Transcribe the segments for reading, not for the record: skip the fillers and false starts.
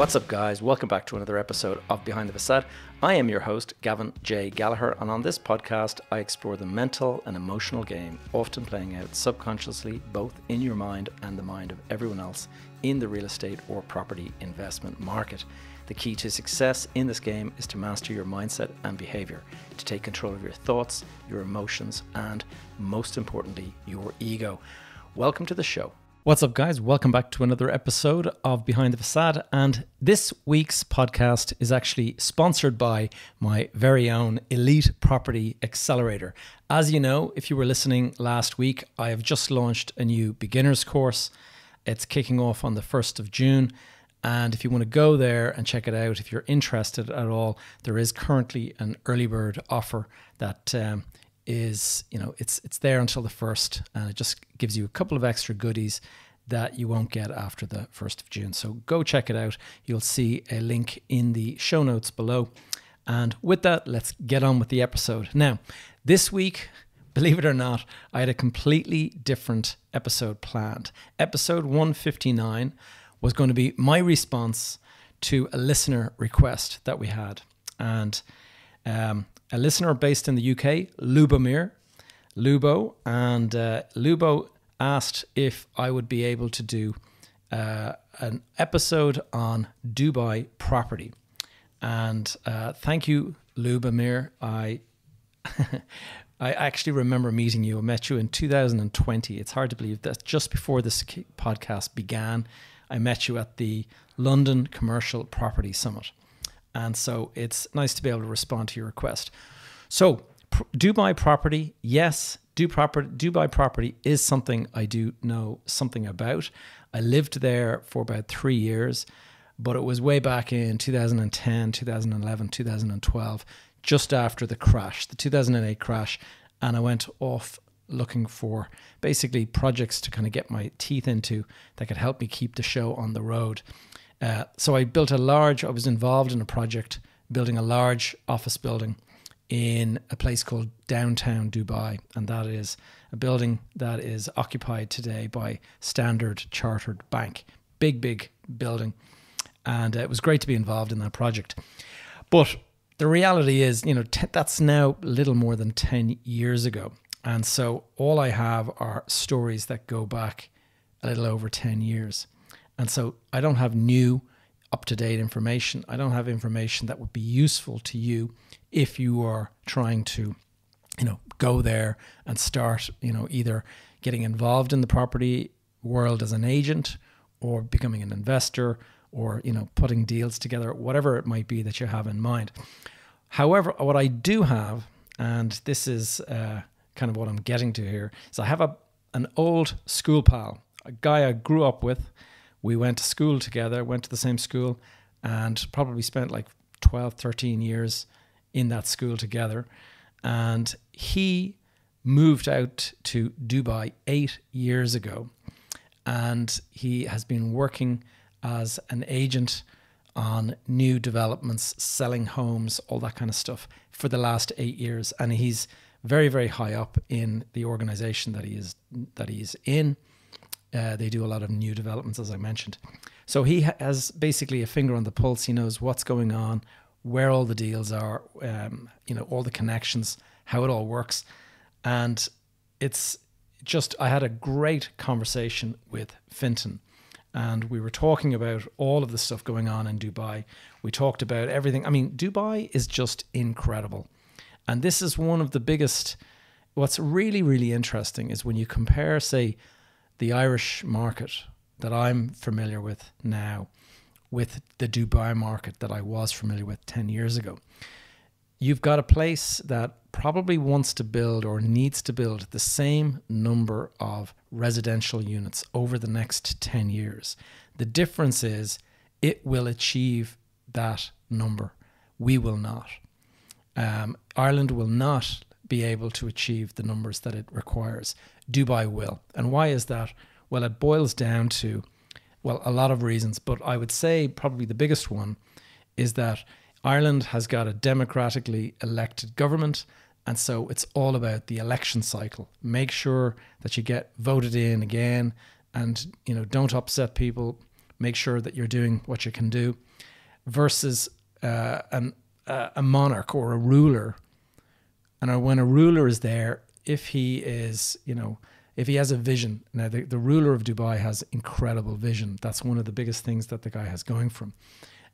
What's up, guys? Welcome back to another episode of Behind the Facade. I am your host, Gavin J. Gallagher, and on this podcast, I explore the mental and emotional game, often playing out subconsciously, both in your mind and the mind of everyone else in the real estate or property investment market. The key to success in this game is to master your mindset and behavior, to take control of your thoughts, your emotions, and most importantly, your ego. Welcome to the show. What's up, guys? Welcome back to another episode of Behind the Facade, and this week's podcast is actually sponsored by my very own Elite Property Accelerator. As you know, if you were listening last week, I have just launched a new beginner's course. It's kicking off on the 1st of June, and if you want to go there and check it out, if you're interested at all, there is currently an early bird offer that is, you know, it's there until the 1st, and it just gives you a couple of extra goodies that you won't get after the 1st of June. So go check it out. You'll see a link in the show notes below. And with that, let's get on with the episode. Now, this week, believe it or not, I had a completely different episode planned. Episode 159 was going to be my response to a listener request that we had. And a listener based in the UK, Lubomir, Lubo, and Lubo asked if I would be able to do an episode on Dubai property. And thank you, Lubomir. I actually remember meeting you. I met you in 2020. It's hard to believe that just before this podcast began, I met you at the London Commercial Property Summit. And so it's nice to be able to respond to your request. So Dubai property, yes, Dubai property is something I do know something about. I lived there for about 3 years, but it was way back in 2010, 2011, 2012, just after the crash, the 2008 crash. And I went off looking for basically projects to kind of get my teeth into that could help me keep the show on the road. So I was involved in a project building a large office building in a place called downtown Dubai. And that is a building that is occupied today by Standard Chartered Bank. Big, big building. And it was great to be involved in that project. But the reality is, you know, that's now little more than 10 years ago. And so all I have are stories that go back a little over 10 years. And so I don't have new up-to-date information. I don't have information that would be useful to you if you are trying to, you know, go there and start, you know, either getting involved in the property world as an agent or becoming an investor or, you know, putting deals together, whatever it might be that you have in mind. However, what I do have, and this is kind of what I'm getting to here, is I have an old school pal, a guy I grew up with. We went to school together, went to the same school, and probably spent like 12, 13 years in that school together. And he moved out to Dubai 8 years ago. And he has been working as an agent on new developments, selling homes, all that kind of stuff for the last 8 years. And he's very, very high up in the organization that he's in. They do a lot of new developments, as I mentioned. So he has basically a finger on the pulse. He knows what's going on, where all the deals are, you know, all the connections, how it all works. And it's just, I had a great conversation with Fintan, and we were talking about all of the stuff going on in Dubai. We talked about everything. I mean, Dubai is just incredible. And this is one of the biggest, what's really, really interesting is when you compare, say, the Irish market that I'm familiar with now with the Dubai market that I was familiar with 10 years ago. You've got a place that probably wants to build or needs to build the same number of residential units over the next 10 years. The difference is it will achieve that number. We will not. Ireland will not be able to achieve the numbers that it requires. Dubai will. And why is that? Well, it boils down to, well, a lot of reasons, but I would say probably the biggest one is that Ireland has got a democratically elected government. And so it's all about the election cycle. Make sure that you get voted in again and, you know, don't upset people. Make sure that you're doing what you can do. versus a monarch or a ruler. And when a ruler is there, if he is, you know, if he has a vision. Now, the ruler of Dubai has incredible vision. That's one of the biggest things that the guy has going for him.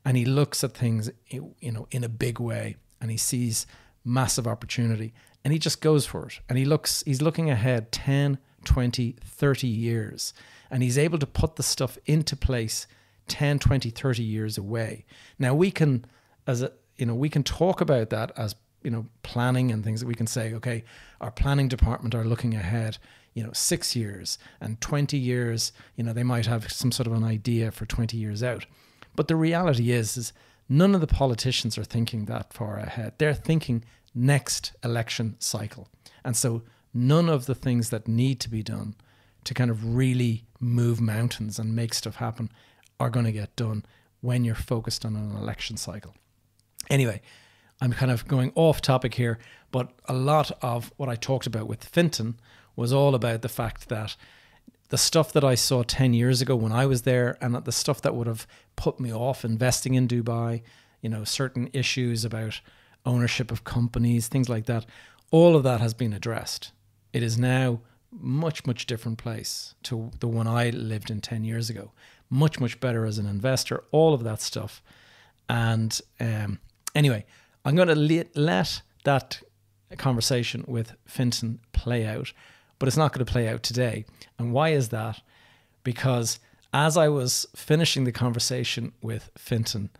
And he looks at things, you know, in a big way, and he sees massive opportunity, and he just goes for it. And he's looking ahead 10, 20, 30 years, and he's able to put the stuff into place 10, 20, 30 years away. Now we can, as a, you know, we can talk about that as, you know, planning and things that we can say, okay, our planning department are looking ahead, you know, 6 years and 20 years, you know, they might have some sort of an idea for 20 years out. But the reality is none of the politicians are thinking that far ahead. They're thinking next election cycle. And so none of the things that need to be done to kind of really move mountains and make stuff happen are going to get done when you're focused on an election cycle. Anyway, I'm kind of going off topic here, but a lot of what I talked about with Fintan was all about the fact that the stuff that I saw 10 years ago when I was there, and the stuff that would have put me off investing in Dubai, you know, certain issues about ownership of companies, things like that, all of that has been addressed. It is now much, much different place to the one I lived in 10 years ago. Much, much better as an investor, all of that stuff. And anyway, I'm going to let that conversation with Fintan play out, but it's not going to play out today. And why is that? Because as I was finishing the conversation with Fintan,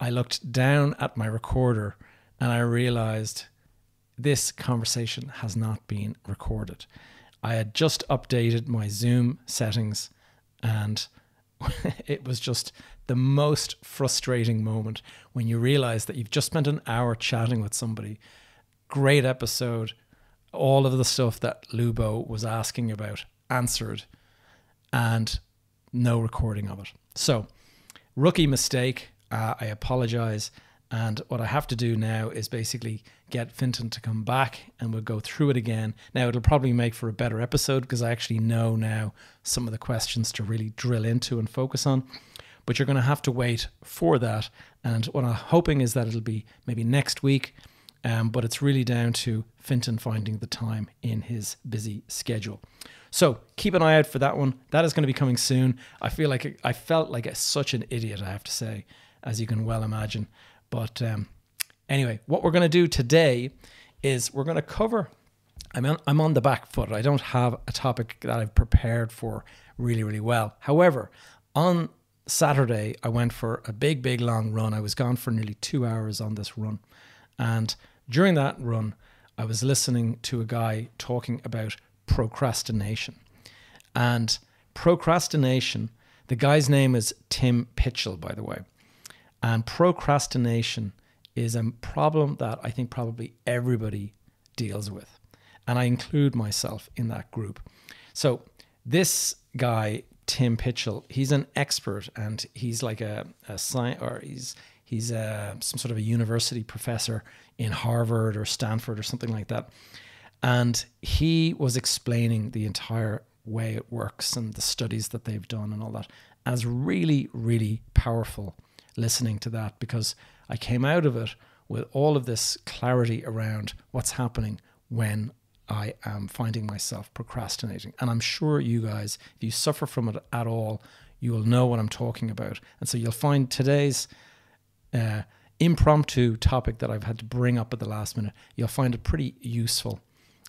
I looked down at my recorder and I realized this conversation has not been recorded. I had just updated my Zoom settings, and it was just the most frustrating moment when you realize that you've just spent an hour chatting with somebody. Great episode. All of the stuff that Lubo was asking about answered, and no recording of it. So, rookie mistake. I apologize. And what I have to do now is basically get Fintan to come back and we'll go through it again. Now, it'll probably make for a better episode because I actually know now some of the questions to really drill into and focus on. But you're going to have to wait for that. And what I'm hoping is that it'll be maybe next week. But it's really down to Fintan finding the time in his busy schedule. So keep an eye out for that one. That is going to be coming soon. I feel like I felt like such an idiot, I have to say, as you can well imagine. But anyway, what we're going to do today is we're going to cover, I'm on the back foot. I don't have a topic that I've prepared for really, really well. However, on Saturday, I went for a big, big long run. I was gone for nearly 2 hours on this run. And during that run, I was listening to a guy talking about procrastination. And procrastination, the guy's name is Tim Pitchell, by the way. And procrastination is a problem that I think probably everybody deals with. And I include myself in that group. So this guy, Tim Pitchell, he's an expert, and he's like some sort of a university professor in Harvard or Stanford or something like that. And he was explaining the entire way it works and the studies that they've done and all that. And it's really, really powerful listening to that, because I came out of it with all of this clarity around what's happening when I am finding myself procrastinating. And I'm sure you guys, if you suffer from it at all, you will know what I'm talking about. And so you'll find today's impromptu topic that I've had to bring up at the last minute, you'll find it pretty useful,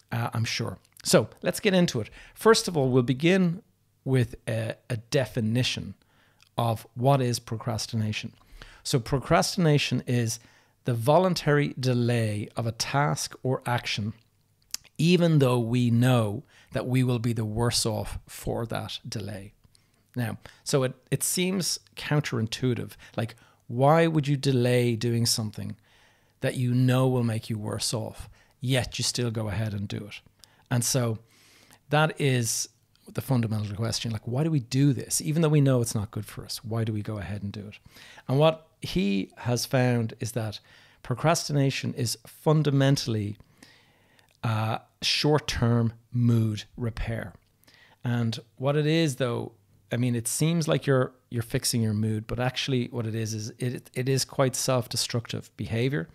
I'm sure. So let's get into it. First of all, we'll begin with a definition of what is procrastination. So procrastination is the voluntary delay of a task or action, even though we know that we will be the worse off for that delay. Now, so it seems counterintuitive, like, why would you delay doing something that you know will make you worse off, yet you still go ahead and do it? And so that is the fundamental question. Like, why do we do this? Even though we know it's not good for us, why do we go ahead and do it? And what he has found is that procrastination is fundamentally short-term mood repair. And what it is, though, I mean, it seems like you're fixing your mood, but actually what it is it is quite self-destructive behavior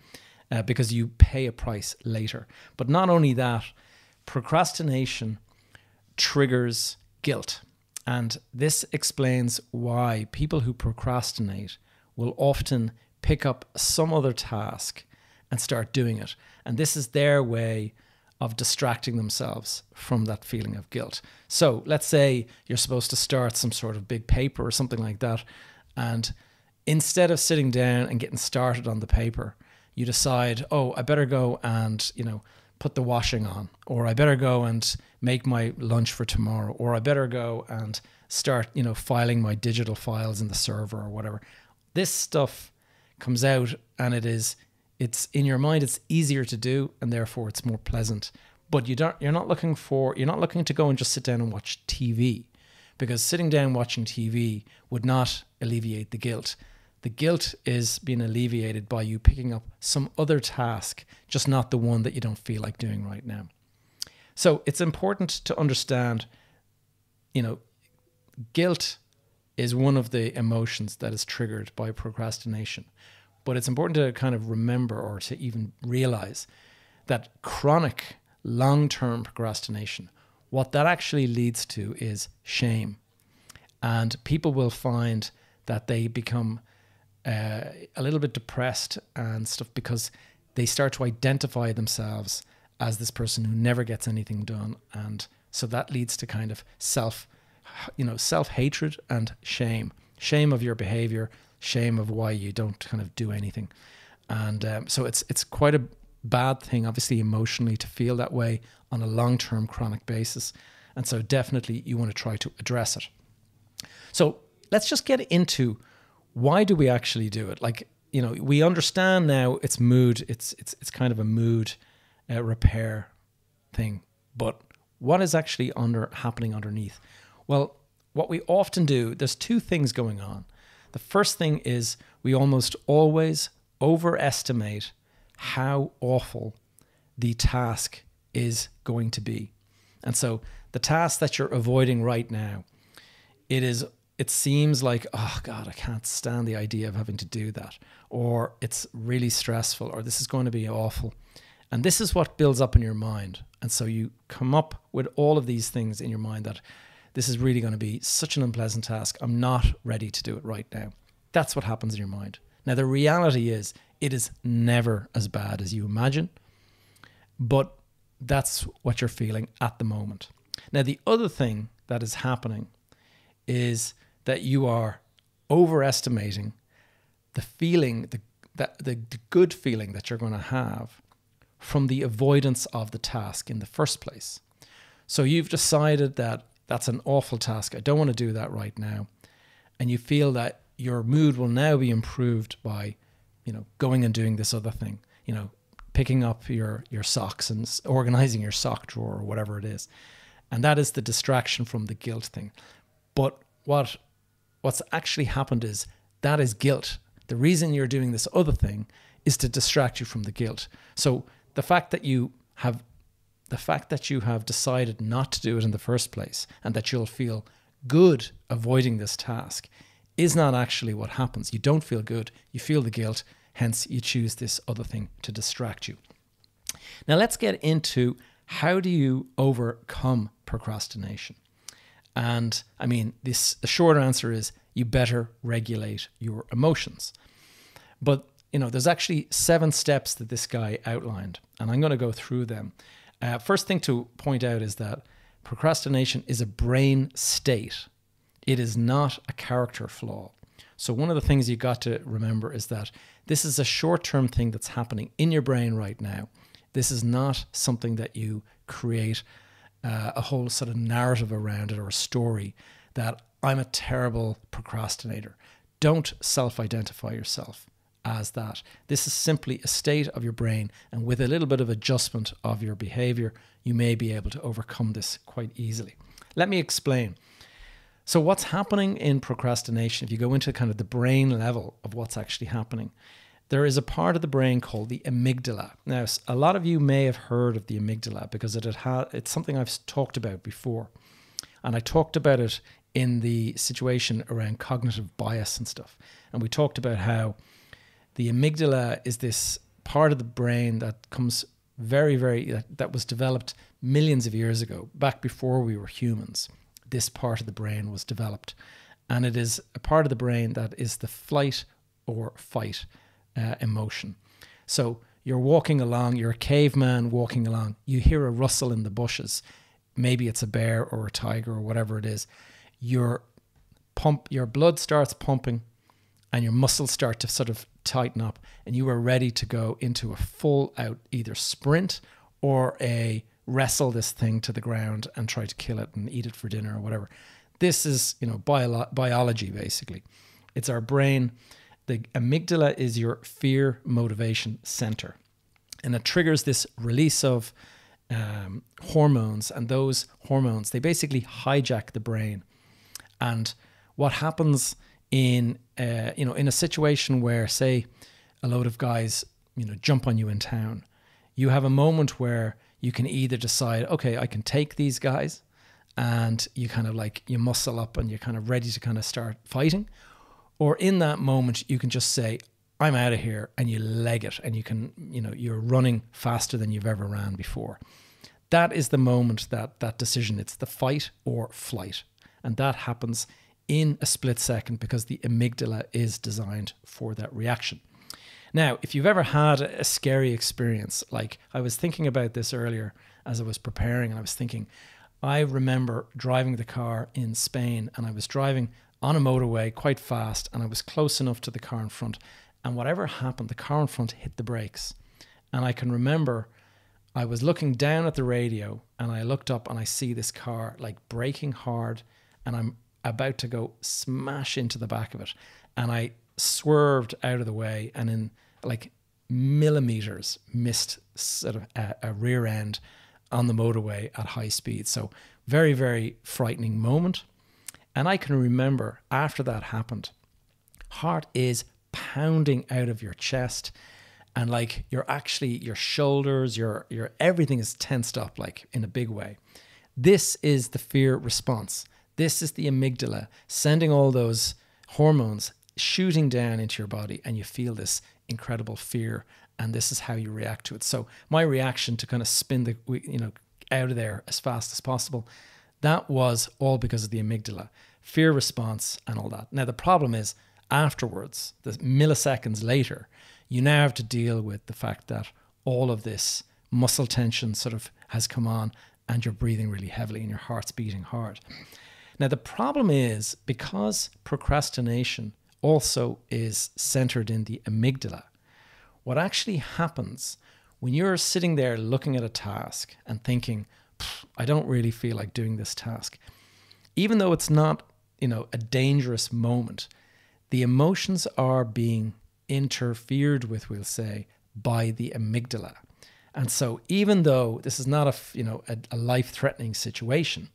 because you pay a price later. But not only that, procrastination triggers guilt. And this explains why people who procrastinate will often pick up some other task and start doing it. And this is their way of distracting themselves from that feeling of guilt. So let's say you're supposed to start some sort of big paper or something like that. And instead of sitting down and getting started on the paper, you decide, oh, I better go and, you know, put the washing on, or I better go and make my lunch for tomorrow, or I better go and start, you know, filing my digital files in the server or whatever. This stuff comes out and it's in your mind, it's easier to do, and therefore it's more pleasant. But you're not looking to go and just sit down and watch TV, because sitting down watching TV would not alleviate the guilt. The guilt is being alleviated by you picking up some other task, just not the one that you don't feel like doing right now. So it's important to understand, you know, guilt is one of the emotions that is triggered by procrastination. But it's important to kind of remember, or to even realize, that chronic long-term procrastination, what that actually leads to is shame. And people will find that they become a little bit depressed and stuff, because they start to identify themselves as this person who never gets anything done. And so that leads to kind of self-hatred and shame. Shame of your behavior, shame of why you don't kind of do anything. And so it's quite a bad thing, obviously, emotionally, to feel that way on a long-term chronic basis. And so definitely you want to try to address it. So let's just get into, why do we actually do it? Like, you know, we understand now it's mood, it's kind of a mood repair thing, but what is actually happening underneath? Well, what we often do, there's two things going on. The first thing is we almost always overestimate how awful the task is going to be. And so the task that you're avoiding right now, it seems like, oh God, I can't stand the idea of having to do that, or it's really stressful, or this is going to be awful. And this is what builds up in your mind. And so you come up with all of these things in your mind that this is really going to be such an unpleasant task. I'm not ready to do it right now. That's what happens in your mind. Now, the reality is it is never as bad as you imagine, but that's what you're feeling at the moment. Now, the other thing that is happening is that you are overestimating the feeling, the good feeling that you're going to have from the avoidance of the task in the first place. So you've decided that that's an awful task, I don't want to do that right now. And you feel that your mood will now be improved by, you know, going and doing this other thing, you know, picking up your socks and organizing your sock drawer or whatever it is. And that is the distraction from the guilt thing. But what's actually happened is that is guilt. The reason you're doing this other thing is to distract you from the guilt. So the fact that you have decided not to do it in the first place, and that you'll feel good avoiding this task, is not actually what happens. You don't feel good, you feel the guilt, hence you choose this other thing to distract you. Now let's get into, how do you overcome procrastination? And I mean, the short answer is you better regulate your emotions. But, you know, there's actually 7 steps that this guy outlined, and I'm going to go through them. First thing to point out is that procrastination is a brain state. It is not a character flaw. So one of the things you got to remember is that this is a short-term thing that's happening in your brain right now. This is not something that you create a whole sort of narrative around it, or a story that I'm a terrible procrastinator. Don't self-identify yourself as that. This is simply a state of your brain, and with a little bit of adjustment of your behavior, you may be able to overcome this quite easily. Let me explain. So what's happening in procrastination, if you go into kind of the brain level of what's actually happening, there is a part of the brain called the amygdala. Now, a lot of you may have heard of the amygdala, because it's something I've talked about before. And I talked about it in the situation around cognitive bias and stuff. And we talked about how the amygdala is this part of the brain that comes that was developed millions of years ago, back before we were humans. This part of the brain was developed. And it is a part of the brain that is the flight or fight emotion. So you're walking along, you're a caveman walking along, you hear a rustle in the bushes. Maybe it's a bear or a tiger or whatever it is. Your blood starts pumping and your muscles start to sort of tighten up, and you are ready to go into a full out either sprint or a wrestle this thing to the ground and try to kill it and eat it for dinner or whatever. This is, you know, biology basically. It's our brain. The amygdala is your fear motivation center, and it triggers this release of hormones, and those hormones, they basically hijack the brain. And what happens in you know, in a situation where, say, a load of guys, you know, jump on you in town, you have a moment where you can either decide, okay, I can take these guys, and you kind of like, you muscle up and you're kind of ready to kind of start fighting. Or in that moment, you can just say, I'm out of here, and you leg it, and you can, you know, you're running faster than you've ever ran before. That is the moment, that decision. It's the fight or flight. And that happens in a split second because the amygdala is designed for that reaction. Now, if you've ever had a scary experience, like I was thinking about this earlier as I was preparing, and I was thinking, I remember driving the car in Spain, and I was driving on a motorway quite fast, and I was close enough to the car in front, and whatever happened, the car in front hit the brakes. And I can remember I was looking down at the radio, and I looked up and I see this car like braking hard, and I'm about to go smash into the back of it. And I swerved out of the way, and in like millimeters missed sort of a rear end on the motorway at high speed. So very, very frightening moment. And I can remember after that happened, heart is pounding out of your chest, and like you're actually, your shoulders, your everything is tensed up like in a big way. This is the fear response. This is the amygdala sending all those hormones shooting down into your body, and you feel this incredible fear, and this is how you react to it. So my reaction to kind of spin the, you know, out of there as fast as possible, that was all because of the amygdala, fear response and all that. Now the problem is afterwards, the milliseconds later, you now have to deal with the fact that all of this muscle tension sort of has come on, and you're breathing really heavily and your heart's beating hard. Now the problem is, because procrastination also is centered in the amygdala, what actually happens when you're sitting there looking at a task and thinking, I don't really feel like doing this task, even though it's not, you know, a dangerous moment, the emotions are being interfered with, we'll say, by the amygdala. And so even though this is not a, you know, a life-threatening situation,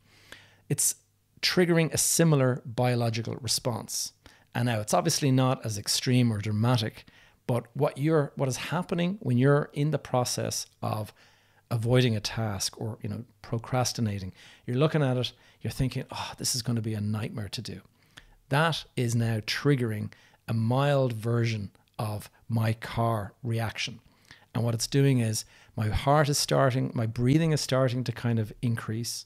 it's triggering a similar biological response. And now it's obviously not as extreme or dramatic, but what is happening when you're in the process of avoiding a task or, you know, procrastinating, you're looking at it, you're thinking, oh, this is going to be a nightmare to do. That is now triggering a mild version of my car reaction. And what it's doing is my heart is starting, my breathing is starting to kind of increase,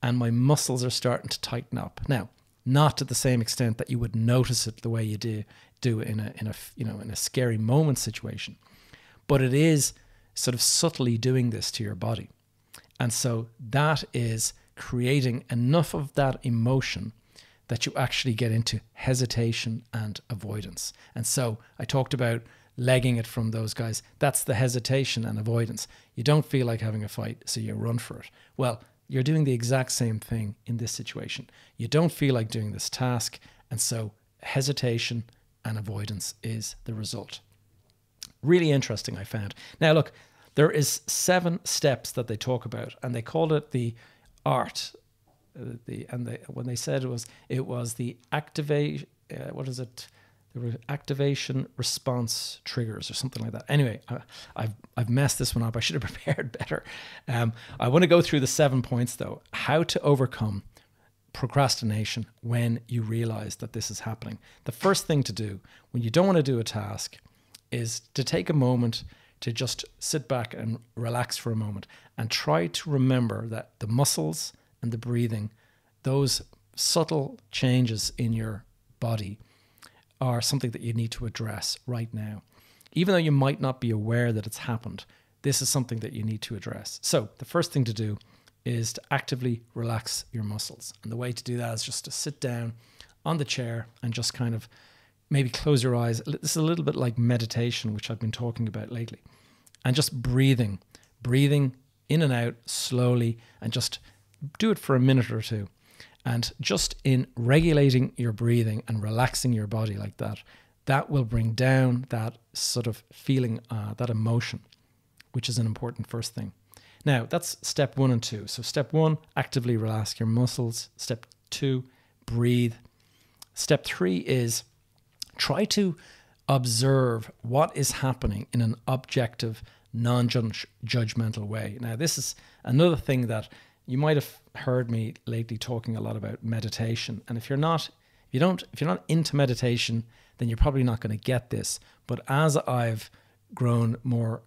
and my muscles are starting to tighten up. Now, not to the same extent that you would notice it the way you do in a, you know, in a scary moment situation, but it is sort of subtly doing this to your body. And so that is creating enough of that emotion that you actually get into hesitation and avoidance. And so I talked about legging it from those guys. That's the hesitation and avoidance. You don't feel like having a fight, so you run for it. Well, you're doing the exact same thing in this situation. You don't feel like doing this task, and so hesitation and avoidance is the result. Really interesting, I found. Now look, there is 7 steps that they talk about, and they called it the art. When they said it was the activation, there were activation response triggers or something like that. Anyway, I've messed this one up. I should have prepared better. I want to go through the 7 points though. How to overcome procrastination when you realize that this is happening. The first thing to do when you don't want to do a task is to take a moment to just sit back and relax for a moment and try to remember that the muscles and the breathing, those subtle changes in your body are something that you need to address right now. Even though you might not be aware that it's happened, this is something that you need to address. So the first thing to do is to actively relax your muscles. And the way to do that is just to sit down on the chair and just kind of maybe close your eyes. This is a little bit like meditation, which I've been talking about lately. And just breathing in and out slowly, and just do it for a minute or two. And just in regulating your breathing and relaxing your body like that, that will bring down that sort of feeling, that emotion, which is an important first thing. Now, that's step 1 and 2. So step 1, actively relax your muscles. Step 2, breathe. Step 3 is try to observe what is happening in an objective, non-judgmental way. Now, this is another thing that you might have heard me lately talking a lot about meditation. And if you're not, if you're not into meditation, then you're probably not going to get this. But as I've grown more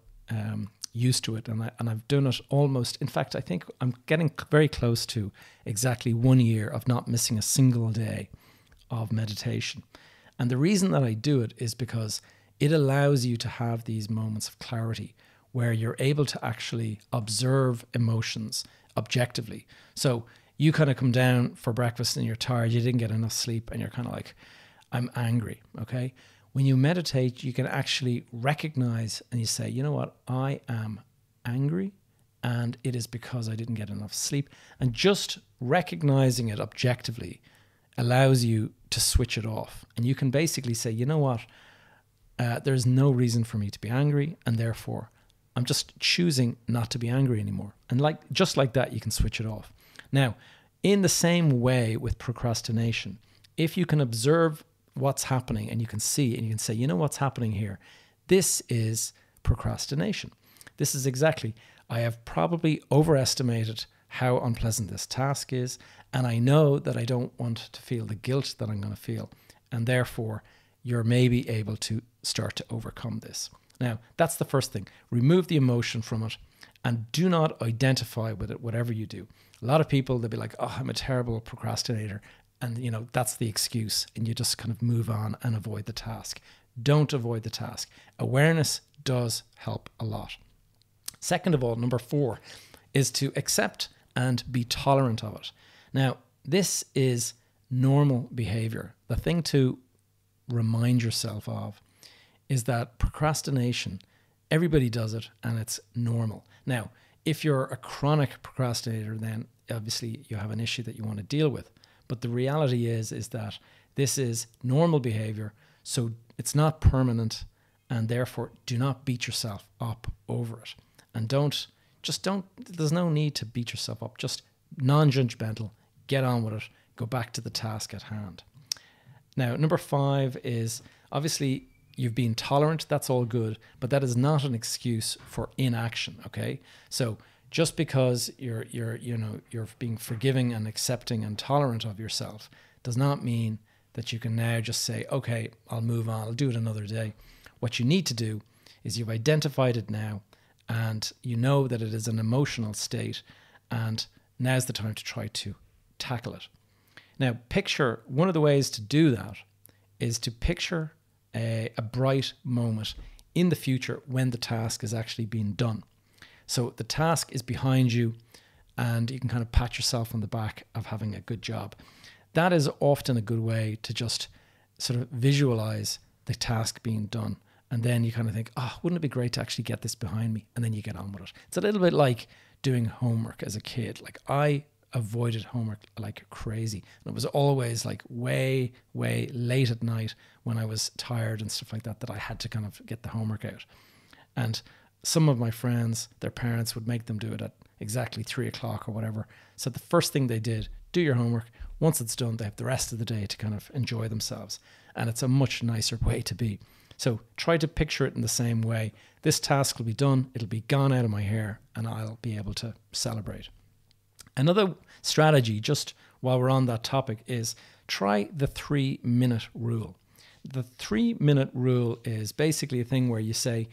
used to it, and I've done it almost, in fact, I think I'm getting very close to exactly 1 year of not missing a single day of meditation. And the reason that I do it is because it allows you to have these moments of clarity where you're able to actually observe emotions objectively. So you kind of come down for breakfast and you're tired, you didn't get enough sleep, and you're kind of like, I'm angry, okay? When you meditate, you can actually recognize and you say, you know what, I am angry and it is because I didn't get enough sleep. And just recognizing it objectively allows you to switch it off. And you can basically say, you know what, there's no reason for me to be angry, and therefore I'm just choosing not to be angry anymore. And just like that, you can switch it off. Now, in the same way with procrastination, if you can observe what's happening and you can see and you can say, you know what's happening here? This is procrastination. This is exactly, I have probably overestimated how unpleasant this task is, and I know that I don't want to feel the guilt that I'm going to feel. And therefore, you're maybe able to start to overcome this. Now, that's the first thing. Remove the emotion from it and do not identify with it, whatever you do. A lot of people, they'll be like, oh, I'm a terrible procrastinator. And, you know, that's the excuse. And you just kind of move on and avoid the task. Don't avoid the task. Awareness does help a lot. Second of all, number 4 is to accept and be tolerant of it. Now, this is normal behavior. The thing to remind yourself of is that procrastination, everybody does it and it's normal. Now, if you're a chronic procrastinator, then obviously you have an issue that you want to deal with. But the reality is that this is normal behavior, so it's not permanent, and therefore do not beat yourself up over it. And there's no need to beat yourself up. Just non-judgmental, get on with it, go back to the task at hand. Now, number 5 is obviously you've been tolerant, that's all good, but that is not an excuse for inaction, okay? So just because you're being forgiving and accepting and tolerant of yourself does not mean that you can now just say, okay, I'll move on, I'll do it another day. What you need to do is you've identified it now, and you know that it is an emotional state, and now's the time to try to tackle it. Now, picture, one of the ways to do that is to picture a bright moment in the future when the task is actually being done. So the task is behind you and you can kind of pat yourself on the back of having a good job. That is often a good way to just sort of visualize the task being done. And then you kind of think, oh, wouldn't it be great to actually get this behind me? And then you get on with it. It's a little bit like doing homework as a kid. Like, I avoided homework like crazy. And it was always like way, way late at night when I was tired and stuff like that, that I had to kind of get the homework out. And some of my friends, their parents would make them do it at exactly 3 o'clock or whatever. So the first thing they did, do your homework. Once it's done, they have the rest of the day to kind of enjoy themselves. And it's a much nicer way to be. So try to picture it in the same way. This task will be done, it'll be gone out of my hair, and I'll be able to celebrate. Another strategy, just while we're on that topic is try the 3-minute rule. The 3-minute rule is basically a thing where you say,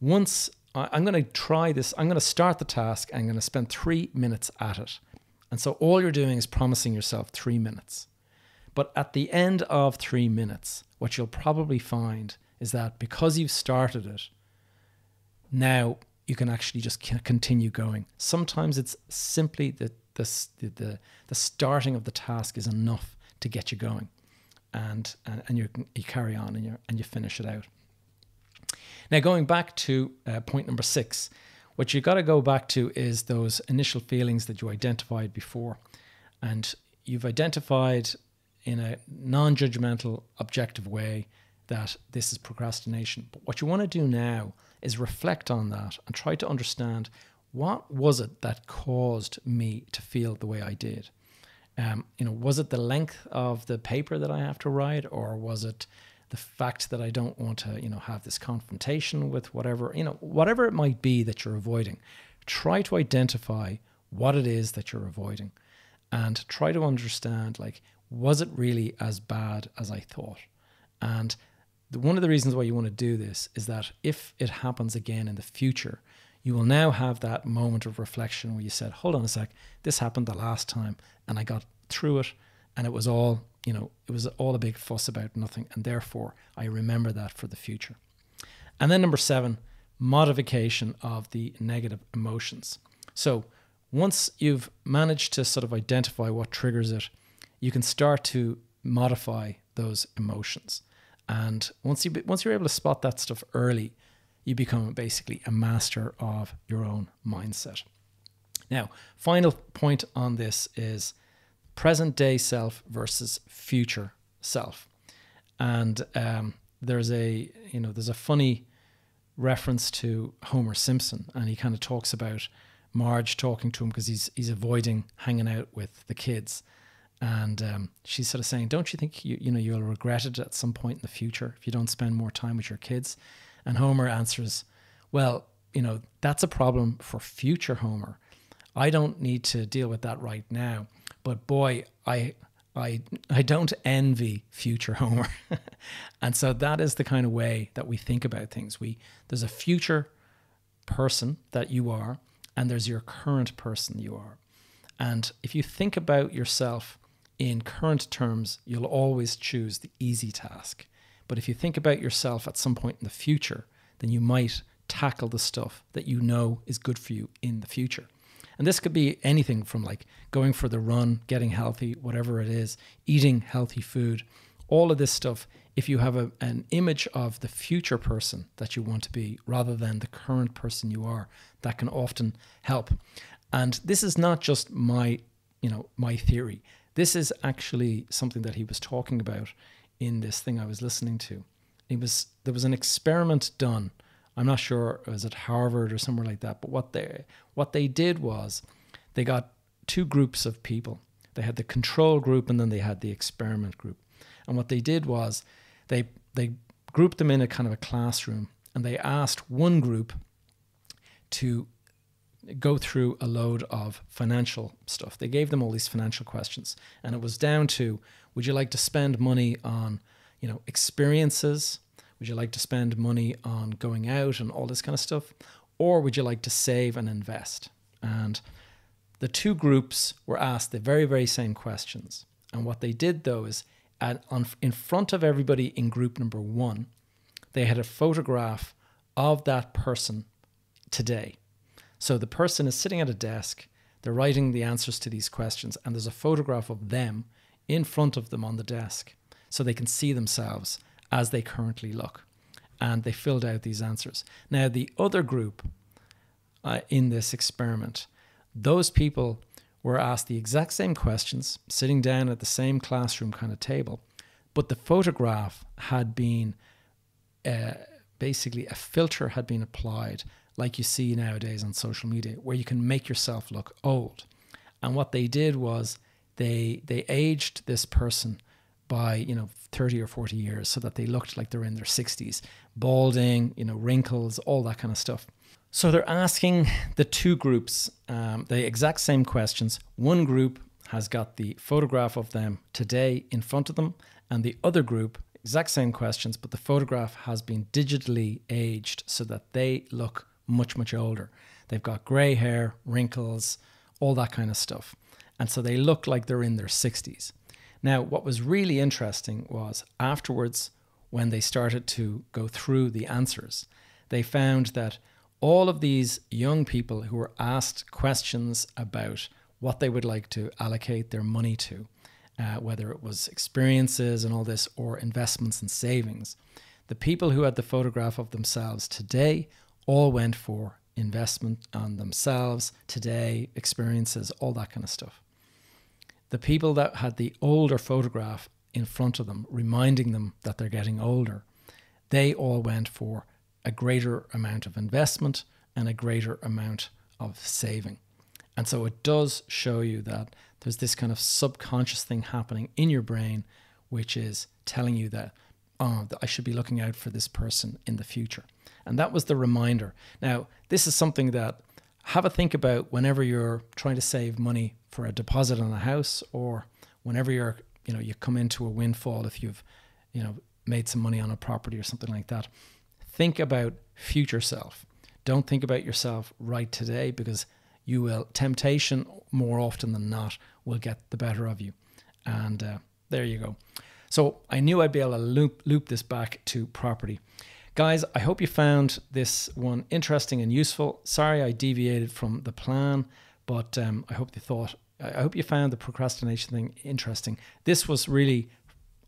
once I'm going to try this, I'm going to start the task, I'm going to spend 3 minutes at it. And so all you're doing is promising yourself 3 minutes. But at the end of 3 minutes, what you'll probably find is that because you've started it, now you can actually just continue going. Sometimes it's simply the starting of the task is enough to get you going, and you carry on and you finish it out. Now, going back to point number 6, what you got to go back to is those initial feelings that you identified before, and you've identified in a non-judgmental, objective way that this is procrastination. But what you want to do now is reflect on that and try to understand, what was it that caused me to feel the way I did? You know, was it the length of the paper that I have to write, or was it the fact that I don't want to, you know, have this confrontation with whatever, you know, whatever it might be that you're avoiding? Try to identify what it is that you're avoiding, and try to understand, like, was it really as bad as I thought? And one of the reasons why you want to do this is that if it happens again in the future, you will now have that moment of reflection where you said, hold on a sec, this happened the last time and I got through it, and it was all, you know, it was all a big fuss about nothing, and therefore I remember that for the future. And then number 7, modification of the negative emotions. So once you've managed to sort of identify what triggers it, you can start to modify those emotions. And once you're able to spot that stuff early, you become basically a master of your own mindset. Now, final point on this is present day self versus future self. And there's a funny reference to Homer Simpson, and he kind of talks about Marge talking to him because he's avoiding hanging out with the kids. And she's sort of saying, don't you think you'll regret it at some point in the future if you don't spend more time with your kids? And Homer answers, well, you know, that's a problem for future Homer. I don't need to deal with that right now. But boy, I don't envy future Homer. And so that is the kind of way that we think about things. There's a future person that you are, and there's your current person you are. And if you think about yourself in current terms, you'll always choose the easy task. But if you think about yourself at some point in the future, then you might tackle the stuff that you know is good for you in the future. And this could be anything from like going for the run, getting healthy, whatever it is, eating healthy food, all of this stuff. If you have an image of the future person that you want to be rather than the current person you are, that can often help. And this is not just my theory. This is actually something that he was talking about in this thing I was listening to. There was an experiment done. I'm not sure, it was at Harvard or somewhere like that. But what they did was they got two groups of people. They had the control group, and then they had the experiment group. And what they did was they grouped them in a kind of a classroom, and they asked one group to go through a load of financial stuff. They gave them all these financial questions, and it was down to, would you like to spend money on, you know, experiences? Would you like to spend money on going out and all this kind of stuff? Or would you like to save and invest? And the two groups were asked the very, very same questions. And what they did, though, is in front of everybody in group number one, they had a photograph of that person today. So the person is sitting at a desk, they're writing the answers to these questions, and there's a photograph of them in front of them on the desk, so they can see themselves as they currently look. And they filled out these answers. Now, the other group in this experiment, those people were asked the exact same questions, sitting down at the same classroom kind of table, but the photograph had been, basically a filter had been applied, like you see nowadays on social media, where you can make yourself look old. And what they did was they aged this person by, you know, 30 or 40 years, so that they looked like they're in their 60s, balding, you know, wrinkles, all that kind of stuff. So they're asking the two groups the exact same questions. One group has got the photograph of them today in front of them, and the other group, exact same questions, but the photograph has been digitally aged so that they look much, much older. They've got gray hair, wrinkles, all that kind of stuff. And so they look like they're in their 60s. Now, what was really interesting was afterwards, when they started to go through the answers, they found that all of these young people who were asked questions about what they would like to allocate their money to, whether it was experiences and all this or investments and savings, the people who had the photograph of themselves today all went for investment on themselves today, experiences, all that kind of stuff. The people that had the older photograph in front of them, reminding them that they're getting older, they all went for a greater amount of investment and a greater amount of saving. And so it does show you that there's this kind of subconscious thing happening in your brain, which is telling you that, oh, that I should be looking out for this person in the future. And that was the reminder. Now, this is something that have a think about whenever you're trying to save money for a deposit on a house, or whenever you're, you come into a windfall if you've, made some money on a property or something like that. Think about future self. Don't think about yourself right today, because you will, temptation more often than not will get the better of you. And there you go. So I knew I'd be able to loop this back to property. Guys, I hope you found this one interesting and useful. Sorry I deviated from the plan, but I hope you found the procrastination thing interesting. This was really,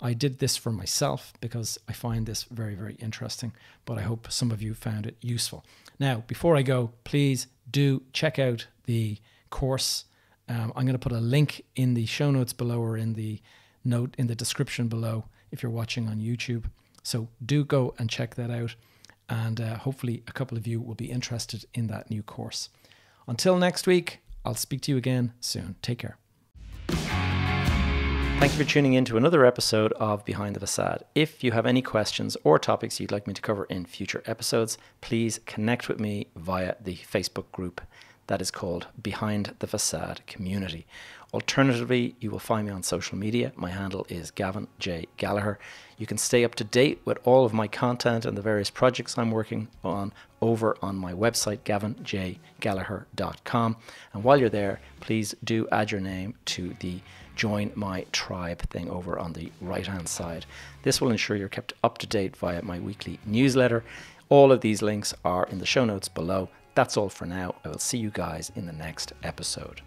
I did this for myself because I find this very, very interesting, but I hope some of you found it useful. Now, before I go, please do check out the course. I'm going to put a link in the show notes below, or in the note in the description below if you're watching on YouTube. So do go and check that out. And hopefully a couple of you will be interested in that new course. Until next week, I'll speak to you again soon. Take care. Thank you for tuning in to another episode of Behind the Facade. If you have any questions or topics you'd like me to cover in future episodes, please connect with me via the Facebook group that is called Behind the Facade Community. Alternatively, you will find me on social media. My handle is Gavin J. Gallagher. You can stay up to date with all of my content and the various projects I'm working on over on my website, gavinjgallagher.com. And while you're there, please do add your name to the Join My Tribe thing over on the right-hand side. This will ensure you're kept up to date via my weekly newsletter. All of these links are in the show notes below. That's all for now. I will see you guys in the next episode.